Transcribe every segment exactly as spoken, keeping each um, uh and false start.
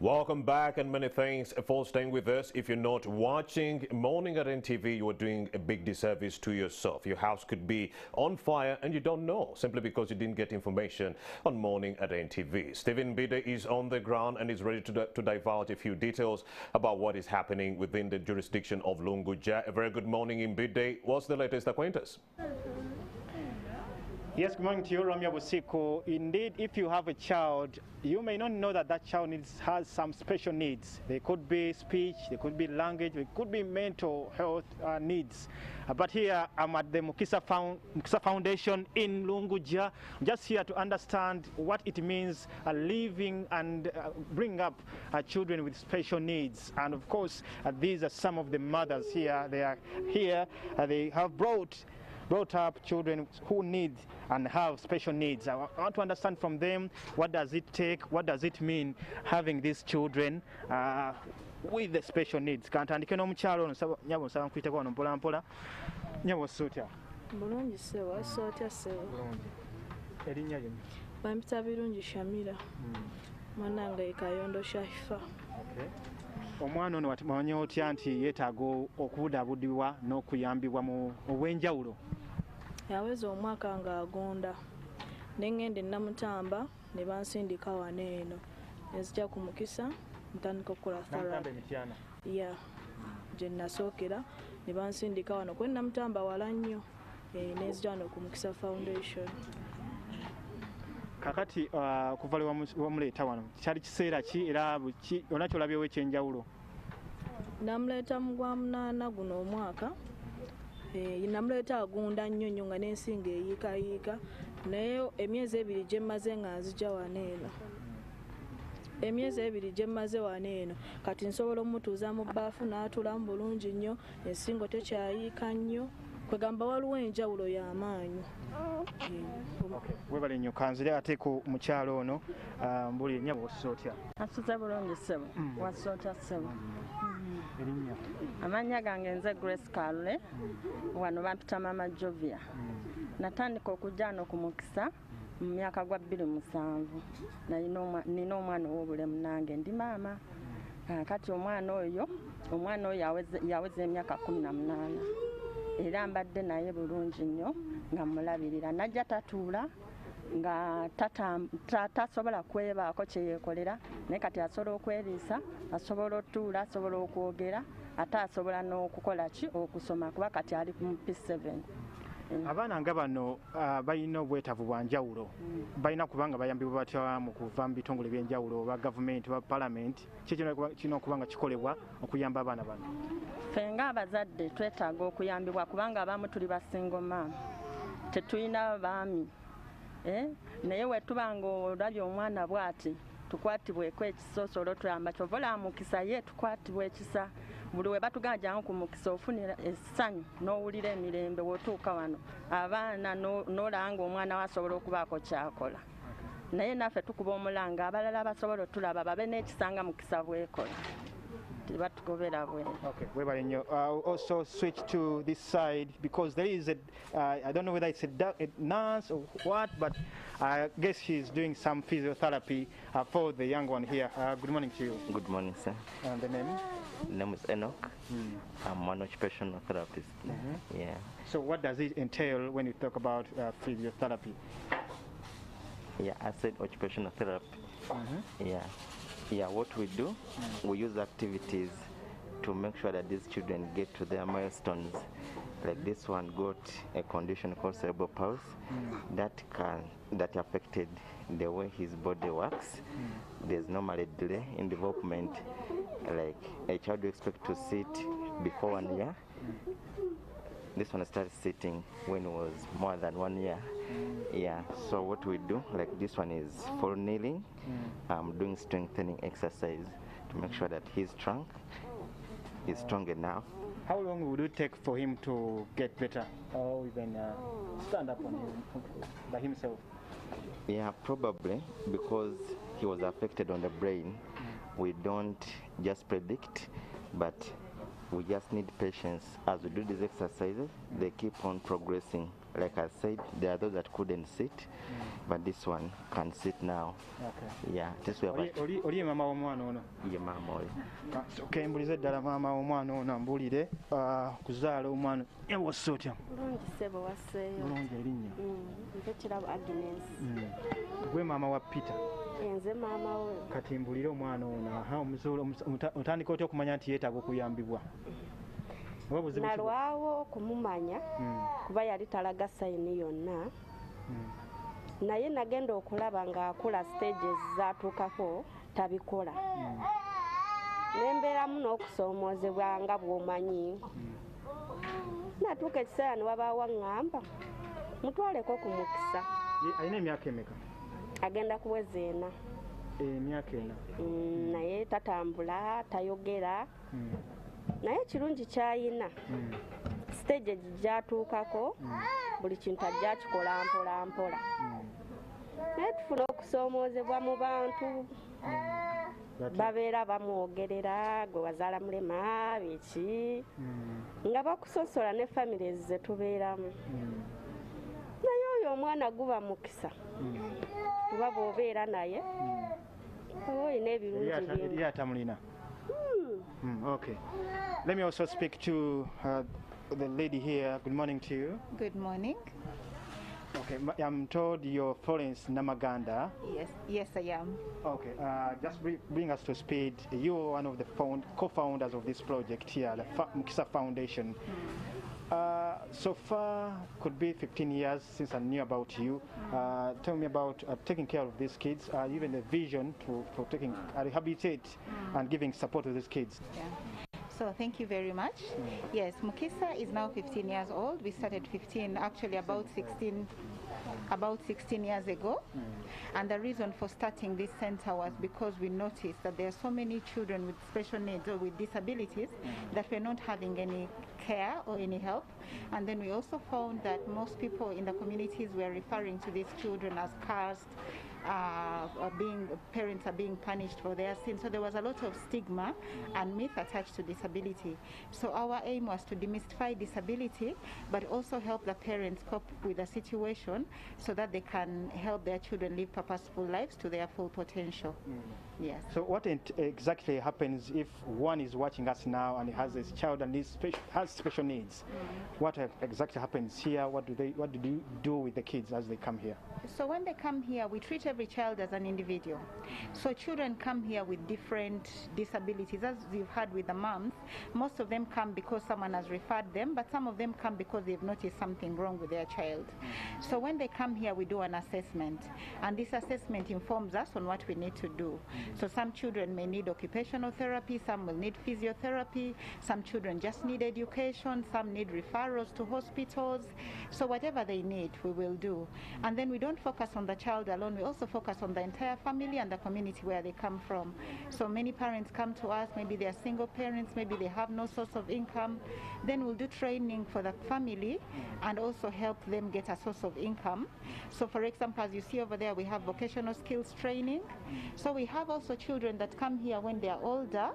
Welcome back and many thanks for staying with us. If you're not watching Morning at N T V, you are doing a big disservice to yourself. Your house could be on fire and you don't know simply because you didn't get information on Morning at N T V. Stephen Bide is on the ground and is ready to, to divulge a few details about what is happening within the jurisdiction of Lungujja. A very good morning in Bide. What's the latest, acquaintance? Yes, good morning to you, Romeo Busiko. Indeed, if you have a child, you may not know that that child needs, has some special needs. They could be speech, they could be language, they could be mental health uh, needs. Uh, but here I'm at the Mukisa, Found Mukisa Foundation in Lungujja, just here to understand what it means uh, living and uh, bring up uh, children with special needs. And of course, uh, these are some of the mothers here. They are here, uh, they have brought brought up children who need and have special needs. I want to understand from them, what does it take, what does it mean having these children uh, with the special needs. Okay. Omwana ono watumanye otya nti yeetaaga okubudaabudibwa n'okuyambibwa mu obwenjawulo. Yaweza omwaka nga agonda ne ngende namutamba ne bansindika wano eno nzija ku Mukisa ntandika okukola therapy ya gye nasookera ne bansindika wano kwe namutamba wala nnyo nzija wano ku Mukisa Foundation. Kakati uh, kuvali wamuleta wano kyali kiseera ki era onakyolabyewo ekyenjawulo? Namuleeta mu gwa munaana guno omwaka, e, namuleeta agunda nnyo nnyo nga n'ensinga eyiikayiika, naye emyezi ebiri gye mmaze nga nzija wano eno. Emyezi ebiri gye mmaze wano eno kati nsobola omutuuza mu bbaafu n'atula mu bulungi nnyo, ensingo tekyayiika nnyo. Kwegamba waliwo enjawulo y'amaanyi. Webale nnyo kanzire ate ku mukyalo ono mbuli nnyabo osootya. Asuza bulungi ssebo, wasootya ssebo. Amannya gange nze Grace Kale, wano bampita Mama Jovia. Natandika okujjaano ku Mukisa mu myaka gwa bbiri musanvu. Nina omwana ow'obulemu nange ndi maama. Kati omwana oyo, omwana oyo yaweza emyaka kumi na munaana. Era mbadde naye bulungi nnyo nga mulabirira, najja tatuula nga tasobola kwebaako kye yeekolera, naye kati asobola okweriisa, asobola otuula, asobola okwogera, ate asobola n'okukola ki okusoma kuba kati ali ku P seven. Abaana nga bano balina obwetaavu bwanjawulo, balina kubanga bayambibwa batya mu kuva mu bitongole ebyenjawulo oba gavumenti oba palamenti, kino okubanga kikolebwa okuyamba abaana bano? Ffe nga abazadde twetaaga okuyambibwa kubanga abamu tuli basingo maama, tetulina baami, naye wetuba nga olabye omwana bw'ati tukwatibweko ekisooso olwotuyamba kyovola Mukisa ye tukwatibwa ekisa. Buli we batugajjango ku Mukisa ofunira essanyu n'owulira emirembe wotuuka wano, abaana n'olanga omwana wasobola okubaako kyakola, naye naffe tukuba omulanga abalala basobola otulaba babe n'ekisanga Mukisa bwekola. Okay, I'll also switch to this side because there is a, uh, I don't know whether it's a, a nurse or what, but I guess she's doing some physiotherapy uh, for the young one here. Uh, good morning to you. Good morning, sir. And the name? The name is Enoch. Mm. I'm an occupational therapist. Mm-hmm. Yeah. So what does it entail when you talk about uh, physiotherapy? Yeah, I said occupational therapy. Mm-hmm. Yeah. Yeah, what we do, we use activities to make sure that these children get to their milestones. Like this one got a condition called cerebral palsy that can that affected the way his body works. There's normally a delay in development. Like a child you expect to sit before one year. This one started sitting when it was more than one year. Yeah, so what we do, like this one is for kneeling. I'm um, doing strengthening exercise to make sure that his trunk is strong enough. How long would it take for him to get better or even uh, stand up on him, by himself? Yeah, probably because he was affected on the brain. We don't just predict, but we just need patience. As we do these exercises, they keep on progressing like I said, there are those that couldn't sit, mm. but this one can sit now. Okay. Yeah, this way. Oli oli mama omwana ono. Ye mama oli. Okay, mbulize dala mama omwana ono mbulire kuzaala omwana. E wasotya. Bulungi sebo waseyo. Bulungi erinnya. Mm. Mpetira Agnes. Mm. Gwe mama wa Peter. Enze mama we. Kati mbulire omwana ono ha omusolo otandika otyo okumanya nti yeetaaga okuyambibwa. Nalwawo kumumanya mm. kuba yali talaga sayini yonna mm. naye nagenda okulaba nga akula stages zaatuukako tabikola mm. nembeeramu n'okusoomozebwa nga bw'omanyi mm. natuuka ekiseera ne wabaawo aŋŋamba mutwaleko ku Mukisa. Alina emyaka emeka? Agenda kuweza ena. Emyaka ena? Mm, naye tatambula, tayogera mm. naye kirungi kyayina mm. stage gyatuukako mm. buli kintu ajja kikola mpola mpola mm. naye tufuna okusoomozebwa mu bantu mm. babeera bamwogerera gwe wazaala mulema biki mm. nga bakusosola ne famire ze tubeeramu mm. naye oyo omwana guba mukisa kuba mm. bw'obeera naye mm. olina ebirungi bingi atamulina. Mm, okay. Let me also speak to uh, the lady here. Good morning to you. Good morning. Okay, I'm told you're Florence Namaganda. Yes, yes I am. Okay, uh, just bring us to speed. You're one of the co-founders of this project here, the Mukisa Foundation. Uh, so far, could be fifteen years since I knew about you. Uh, tell me about uh, taking care of these kids, uh, even the vision to, for taking, uh, rehabilitate mm. and giving support to these kids. Yeah. So thank you very much. Mm. Yes, Mukisa is now fifteen years old. We started fifteen, actually about sixteen. About sixteen years ago, mm. and the reason for starting this center was because we noticed that there are so many children with special needs or with disabilities mm. that were not having any care or any help, and then we also found that most people in the communities were referring to these children as cursed, uh, or being parents are being punished for their sins. So there was a lot of stigma and myth attached to disability. So our aim was to demystify disability, but also help the parents cope with the situation, so that they can help their children live purposeful lives to their full potential. Mm. Yes. So what it exactly happens if one is watching us now and has a child and needs spe has special needs? Mm. What exactly happens here? What do they? What do you do with the kids as they come here? So when they come here, we treat every child as an individual. So children come here with different disabilities, as you've heard with the moms. Most of them come because someone has referred them, but some of them come because they've noticed something wrong with their child. Mm. So when When they come here, we do an assessment, and this assessment informs us on what we need to do. So some children may need occupational therapy, some will need physiotherapy, some children just need education, some need referrals to hospitals. So whatever they need, we will do. And then we don't focus on the child alone, we also focus on the entire family and the community where they come from. So many parents come to us, maybe they are single parents, maybe they have no source of income. Then we'll do training for the family and also help them get a source of income. So for example, as you see over there, we have vocational skills training. So we have also children that come here when they are older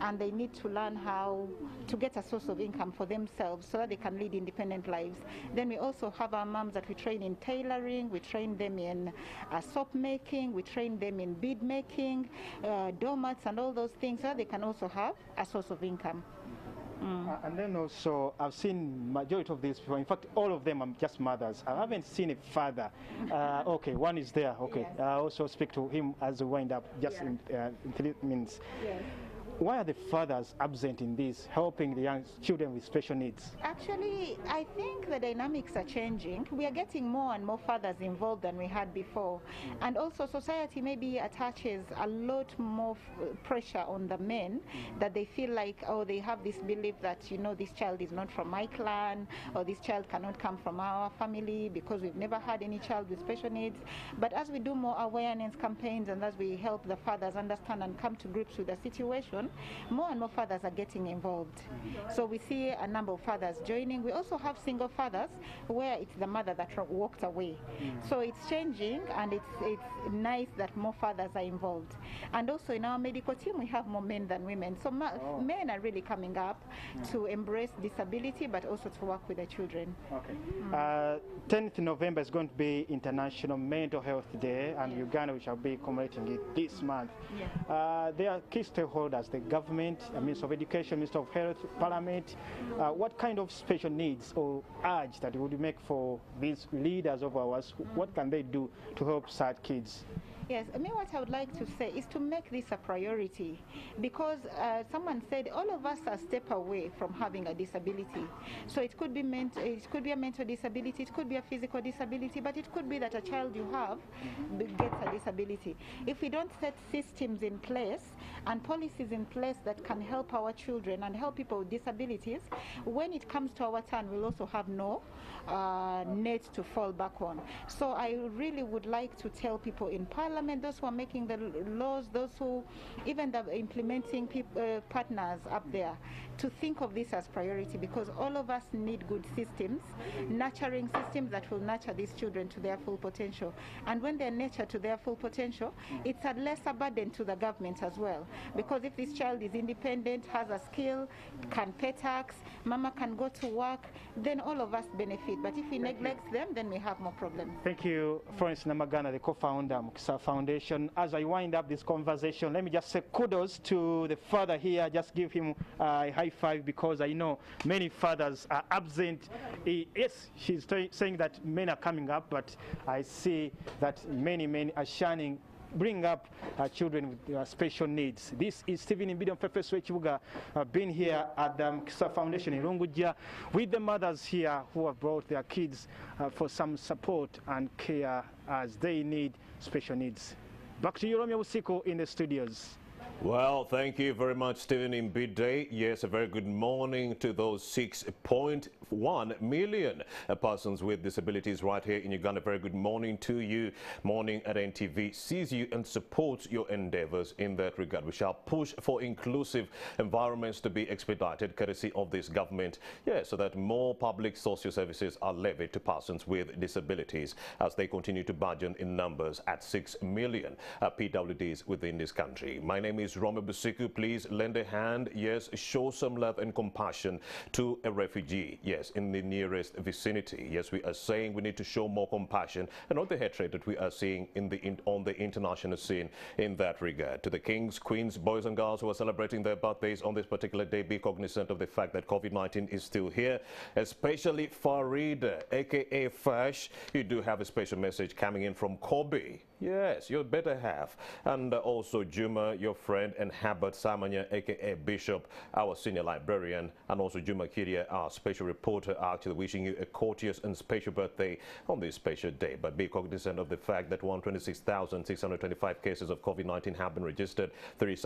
and they need to learn how to get a source of income for themselves so that they can lead independent lives. Then we also have our moms that we train in tailoring, we train them in uh, soap making, we train them in bead making, uh, doormats and all those things so that they can also have a source of income. Mm. Uh, and then also, I've seen majority of these people, in fact, all of them are just mothers. I haven't seen a father. Uh, okay, one is there. Okay, yes. I also speak to him as we wind up, just yeah. in, uh, in three minutes. Yes. Why are the fathers absent in this, helping the young children with special needs? Actually, I think the dynamics are changing. We are getting more and more fathers involved than we had before. Mm. And also society maybe attaches a lot more f pressure on the men mm. that they feel like, oh, they have this belief that, you know, this child is not from my clan, or this child cannot come from our family because we've never had any child with special needs. But as we do more awareness campaigns and as we help the fathers understand and come to grips with the situation, on, more and more fathers are getting involved. So we see a number of fathers joining. We also have single fathers where it's the mother that walked away. So it's changing, and it's, it's nice that more fathers are involved. And also in our medical team, we have more men than women. So ma oh. men are really coming up to embrace disability, but also to work with the children. Okay. Mm. Uh, tenth of November is going to be International Mental Health Day, and yeah. Uganda we shall be commemorating it this month. Yeah. Uh, there are key stakeholders, the government, the Minister of Education, Minister of Health, Parliament. Uh, what kind of special needs or urge that would you make for these leaders of ours? Mm. What can they do to help sad kids? Yes, I mean, what I would like to say is to make this a priority, because uh, someone said all of us are a step away from having a disability. So it could be meant, it could be a mental disability, it could be a physical disability, but it could be that a child you have gets a disability. If we don't set systems in place and policies in place that can help our children and help people with disabilities, when it comes to our turn, we'll also have no uh, net to fall back on. So I really would like to tell people in Parliament, those who are making the laws, those who, even the implementing uh, partners up there, to think of this as priority, because all of us need good systems, nurturing systems that will nurture these children to their full potential. And when they're nurtured to their full potential, it's a lesser burden to the government as well, because if this child is independent, has a skill, can pay tax, mama can go to work, then all of us benefit. But if we neglect them, then we have more problems. Thank you, Florence Namaganda, the co-founder of Mukisa Foundation. As I wind up this conversation, let me just say kudos to the father here. Just give him uh, a high five, because I know many fathers are absent. He, yes, she's saying that men are coming up, but I see that many men are shining, bring up uh, children with uh, special needs. This is Stephen Bide on F S W Chibuga, uh, been here at the Mukisa Foundation in Lungujja with the mothers here who have brought their kids uh, for some support and care as they need special needs. Back to you, Romeo Busiko, in the studios. Well, thank you very much, Stephen Bide. Yes, a very good morning to those six point one million persons with disabilities right here in Uganda. Very good morning to you. Morning at N T V sees you and supports your endeavors in that regard. We shall push for inclusive environments to be expedited, courtesy of this government, yeah, so that more public social services are levied to persons with disabilities as they continue to burgeon in numbers at six million uh, P W Ds within this country. My name is Romy Busiku. Please lend a hand. Yes, show some love and compassion to a refugee. Yes, in the nearest vicinity. Yes, we are saying we need to show more compassion and not the hatred that we are seeing in the in, on the international scene in that regard. To the kings, queens, boys and girls who are celebrating their birthdays on this particular day, be cognizant of the fact that COVID nineteen is still here, especially Farida, aka Fash. You do have a special message coming in from Kobe. Yes, you'd better have. And uh, also Juma, your friend, and Herbert Samanya, aka Bishop, our senior librarian, and also Juma Kiria, our special reporter, are actually wishing you a courteous and special birthday on this special day. But be cognizant of the fact that one hundred twenty-six thousand six hundred twenty-five cases of COVID nineteen have been registered. three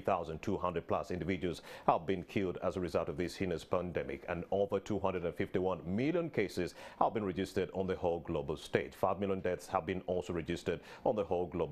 thousand two hundred plus individuals have been killed as a result of this heinous pandemic, and over two hundred fifty-one million cases have been registered on the whole global stage. Five million deaths have been also registered on the whole global